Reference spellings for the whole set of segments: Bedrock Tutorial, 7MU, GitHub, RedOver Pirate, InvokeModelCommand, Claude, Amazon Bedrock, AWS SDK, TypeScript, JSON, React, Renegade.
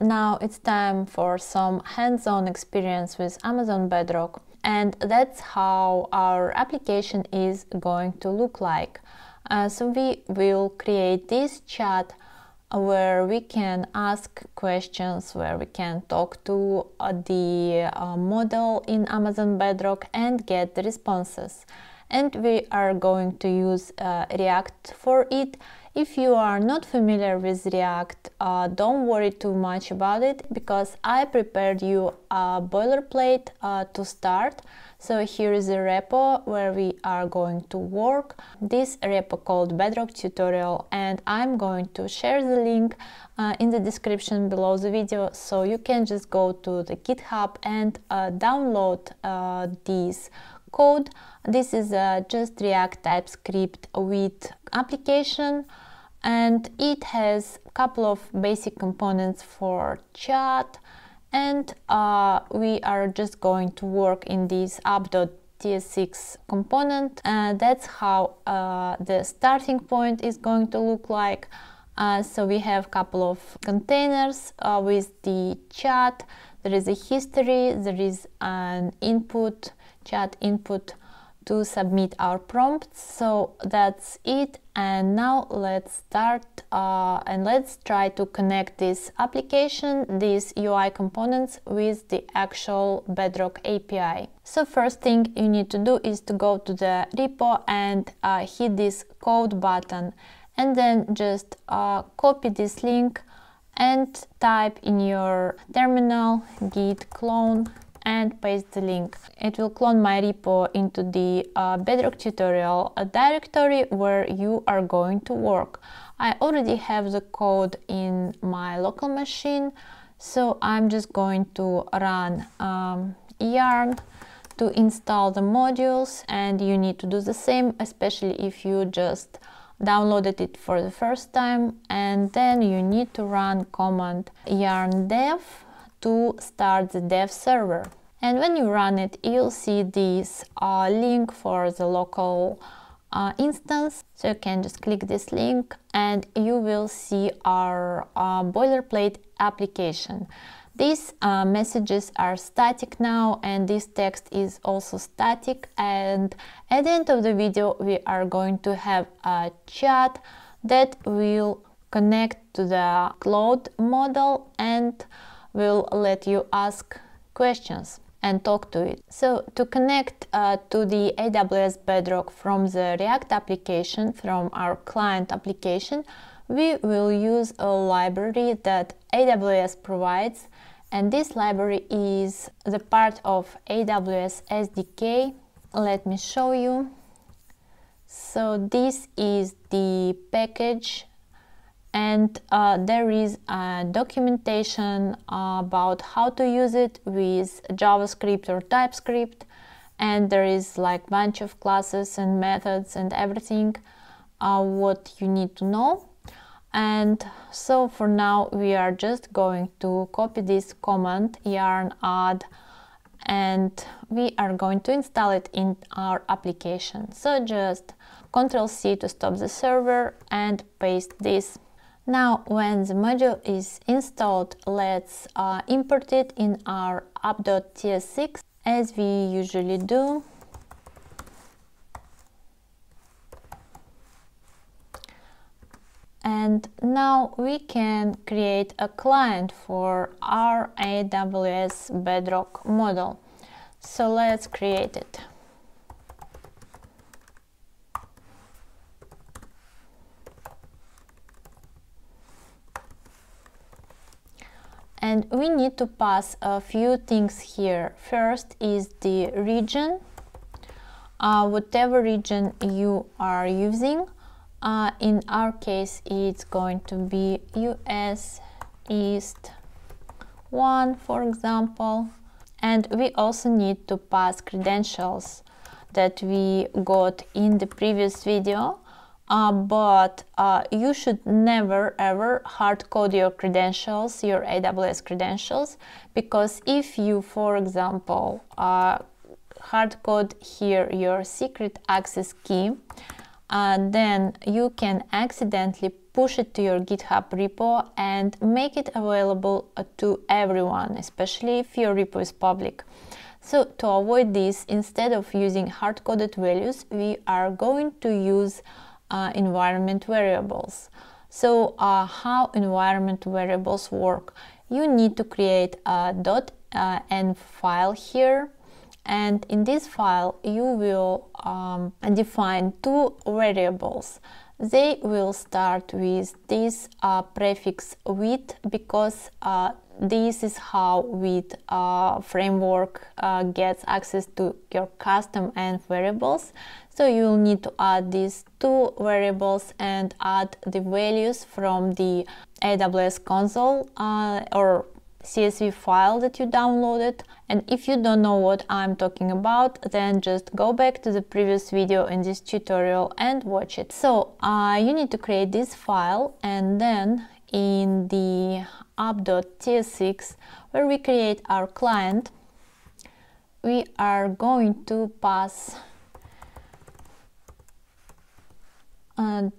Now it's time for some hands-on experience with Amazon Bedrock, and that's how our application is going to look like. So we will create this chat where we can ask questions, where we can talk to the model in Amazon Bedrock and get the responses. And we are going to use React for it. If you are not familiar with React, don't worry too much about it, because I prepared you a boilerplate to start. So here is a repo where we are going to work. This repo called Bedrock Tutorial, and I'm going to share the link in the description below the video, so you can just go to the GitHub and download these code. This is just React TypeScript with application, and it has a couple of basic components for chat, and we are just going to work in this app.tsx component. That's how the starting point is going to look like. So we have a couple of containers with the chat. There is a history, there is an input, chat input to submit our prompts. So that's it. And now let's start and let's try to connect this application, these UI components, with the actual Bedrock API. So first thing you need to do is to go to the repo and hit this code button, and then just copy this link and type in your terminal git clone and paste the link. It will clone my repo into the Bedrock Tutorial directory where you are going to work. I already have the code in my local machine, so I'm just going to run yarn to install the modules, and you need to do the same, especially if you just downloaded it for the first time. And then you need to run command yarn dev to start the dev server. And when you run it, you'll see this link for the local instance. So you can just click this link and you will see our boilerplate application. These messages are static now, and this text is also static. And at the end of the video, we are going to have a chat that will connect to the Claude model and will let you ask questions and talk to it. So to connect to the AWS Bedrock from the React application, from our client application, we will use a library that AWS provides, and this library is the part of AWS SDK. Let me show you. So this is the package, and there is a documentation about how to use it with JavaScript or TypeScript, and there is like a bunch of classes and methods and everything what you need to know. And so for now we are just going to copy this command yarn add, and we are going to install it in our application. So just Ctrl+C to stop the server and paste this. Now when the module is installed, let's import it in our app.tsx as we usually do. And now we can create a client for our AWS Bedrock model. So let's create it. And we need to pass a few things here. First is the region, whatever region you are using. In our case, it's going to be US East 1, for example. And we also need to pass credentials that we got in the previous video, but you should never ever hard code your credentials, your AWS credentials, because if you, for example, hard code here your secret access key, then you can accidentally push it to your GitHub repo and make it available to everyone, especially if your repo is public. So to avoid this, instead of using hard-coded values, we are going to use environment variables. So how environment variables work? You need to create a .env file here, and in this file you will define two variables. They will start with this prefix with, because this is how with framework gets access to your custom env variables. So you'll need to add these two variables and add the values from the AWS console or CSV file that you downloaded. And if you don't know what I'm talking about, then just go back to the previous video in this tutorial and watch it. So you need to create this file, and then in the app.ts6, where we create our client, we are going to pass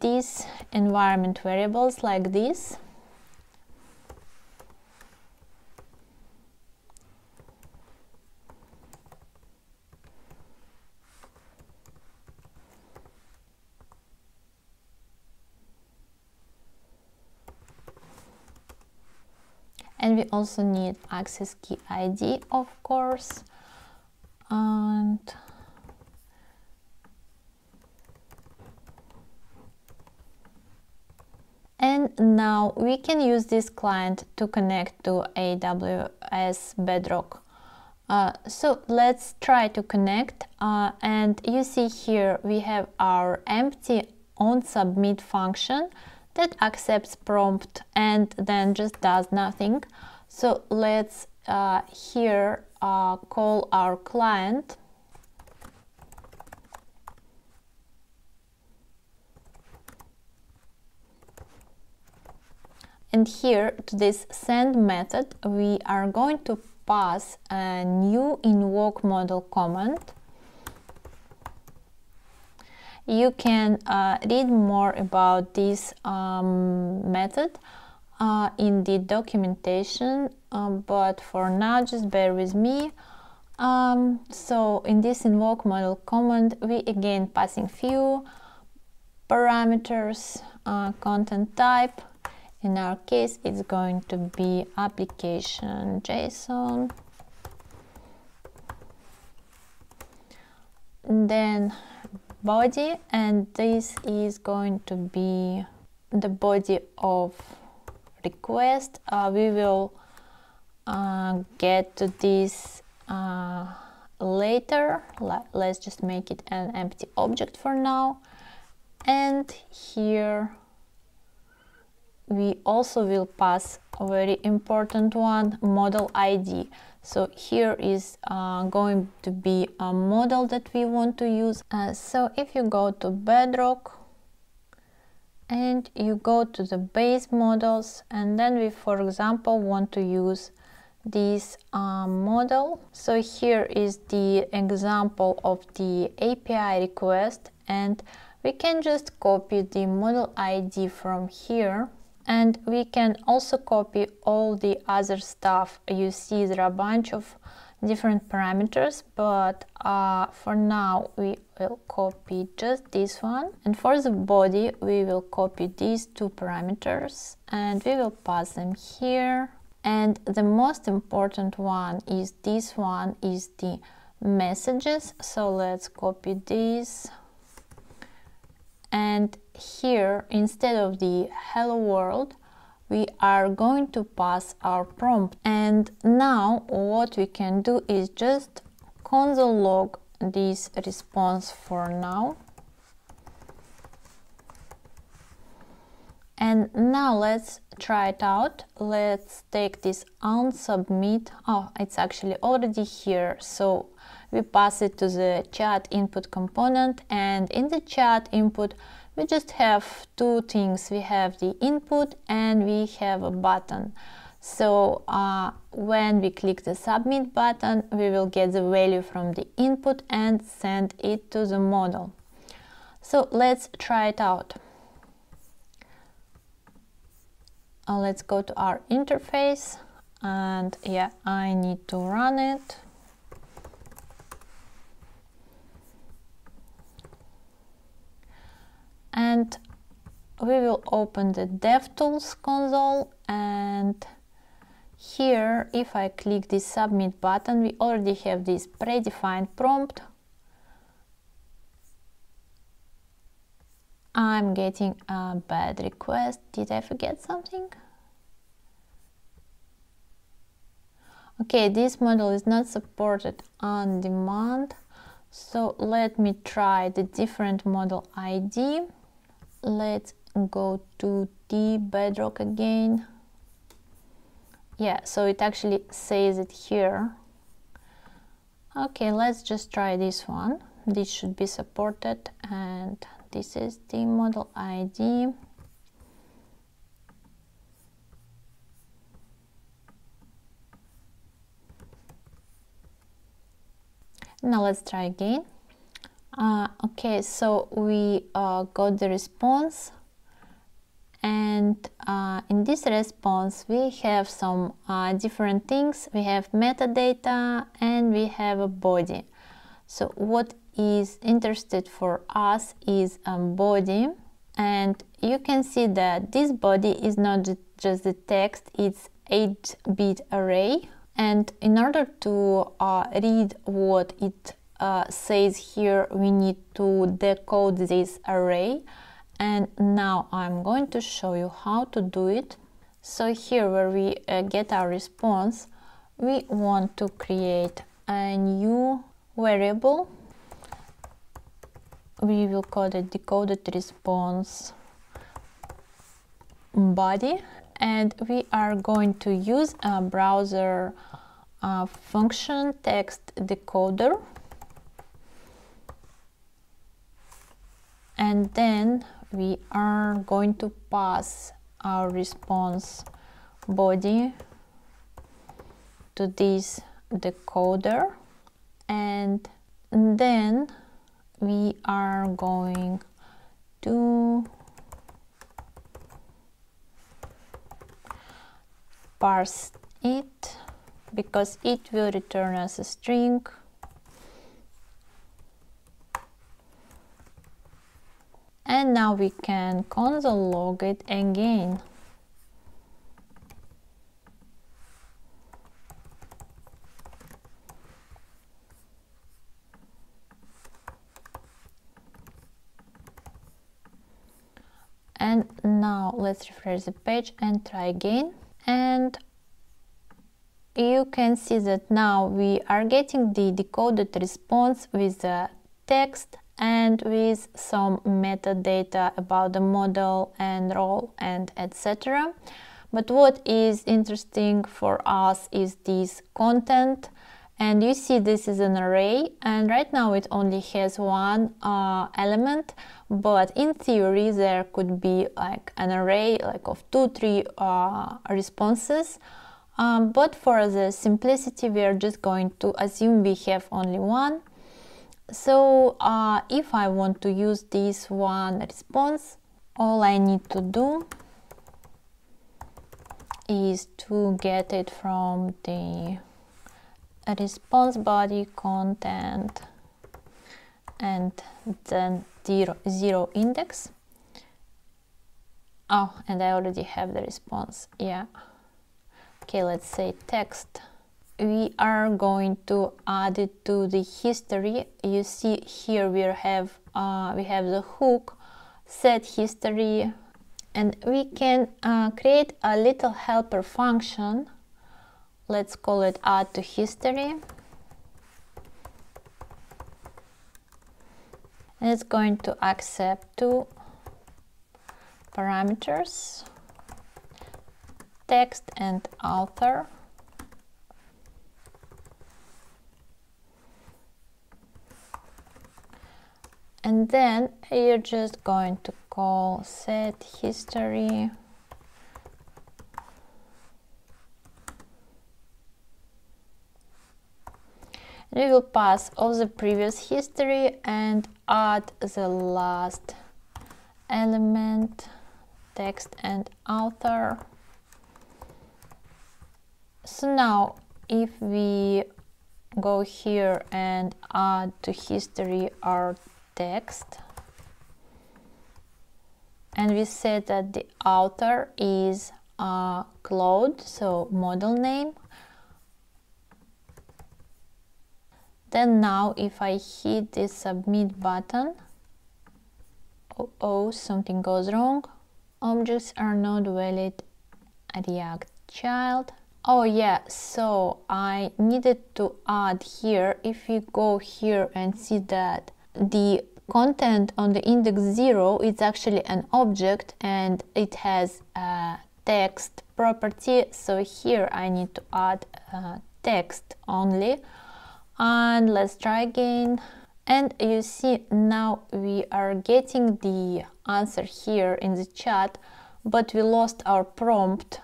these environment variables like this. And we also need access key ID, of course, and now we can use this client to connect to AWS Bedrock. So let's try to connect, and you see here we have our empty onSubmit function that accepts prompt and then just does nothing. So let's here call our client. And here to this send method, we are going to pass a new invoke model command. You can read more about this method in the documentation, but for now just bear with me. So in this invoke model command, we again passing few parameters, content type. In our case, it's going to be application JSON. Then body, and this is going to be the body of request. We will get to this later. Let's just make it an empty object for now. And here we also will pass a very important one, model ID. So here is going to be a model that we want to use. So if you go to Bedrock and you go to the base models, and then we, for example, want to use this model. So here is the example of the API request, and we can just copy the model ID from here. And we can also copy all the other stuff. You see there are a bunch of different parameters, but for now we will copy just this one. And for the body, we will copy these two parameters and we will pass them here. And the most important one is this one, is the messages. So let's copy this. And here, instead of the hello world, we are going to pass our prompt. And now what we can do is just console log this response for now. And now let's try it out. Let's take this onSubmit. Oh, it's actually already here. So we pass it to the chat input component, and in the chat input, we just have two things. We have the input and we have a button. So when we click the submit button, we will get the value from the input and send it to the model. So let's try it out. Let's go to our interface, and yeah, I need to run it. And we will open the DevTools console, and here if I click this submit button, we already have this predefined prompt. I'm getting a bad request. Did I forget something? Okay, this model is not supported on demand. So let me try the different model ID. Let's go to the Bedrock again. Yeah, so it actually says it here. Okay, let's just try this one. This should be supported, and this is the model ID. Now let's try again. Okay, so we got the response, and in this response we have some different things. We have metadata and we have a body. So what is interested for us is a body, and you can see that this body is not just the text, it's 8-bit array. And in order to read what it says here, we need to decode this array. And now I'm going to show you how to do it. So here where we get our response, we want to create a new variable. We will call it decoded response body. And we are going to use a browser function text decoder, and then we are going to pass our response body to this decoder, and then we are going to parse it, because it will return us a string. And now we can console log it again. And now let's refresh the page and try again. And you can see that now we are getting the decoded response with the text and with some metadata about the model and role and etc. But what is interesting for us is this content, and you see this is an array, and right now it only has one element, but in theory there could be like an array like of 2-3 responses, but for the simplicity we are just going to assume we have only one. So if I want to use this one response, all I need to do is to get it from the response body content and then 0 index. Oh, and I already have the response. Yeah, okay, let's say text. We are going to add it to the history. You see here we have the hook set history, and we can create a little helper function. Let's call it add to history. And it's going to accept 2 parameters, text and author. And then you're just going to call set history. We will pass all the previous history and add the last element, text and author. So now if we go here and add to history our text, and we say that the author is Claude, so model name. Then now if I hit the submit button, oh, something goes wrong. Objects are not valid React child. Oh yeah, so I needed to add here, if we go here and see that the content on the index 0 is actually an object and it has a text property. So here I need to add text only. And let's try again. And you see now we are getting the answer here in the chat, but we lost our prompt.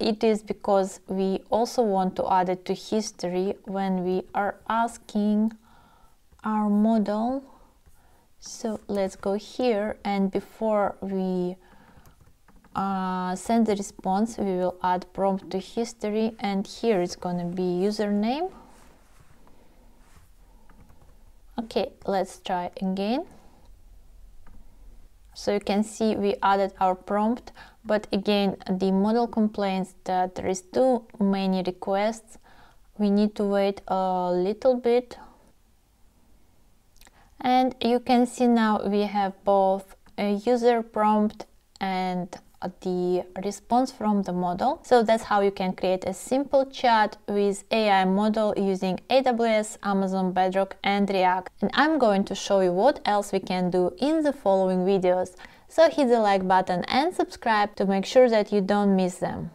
It is because we also want to add it to history when we are asking our model. So let's go here, and before we send the response, we will add prompt to history, and here it's gonna be username. Okay, let's try again. So you can see we added our prompt, but again, the model complains that there is too many requests. We need to wait a little bit. And you can see now we have both a user prompt and the response from the model. So that's how you can create a simple chat with AI model using AWS, Amazon Bedrock and React. And I'm going to show you what else we can do in the following videos. So hit the like button and subscribe to make sure that you don't miss them.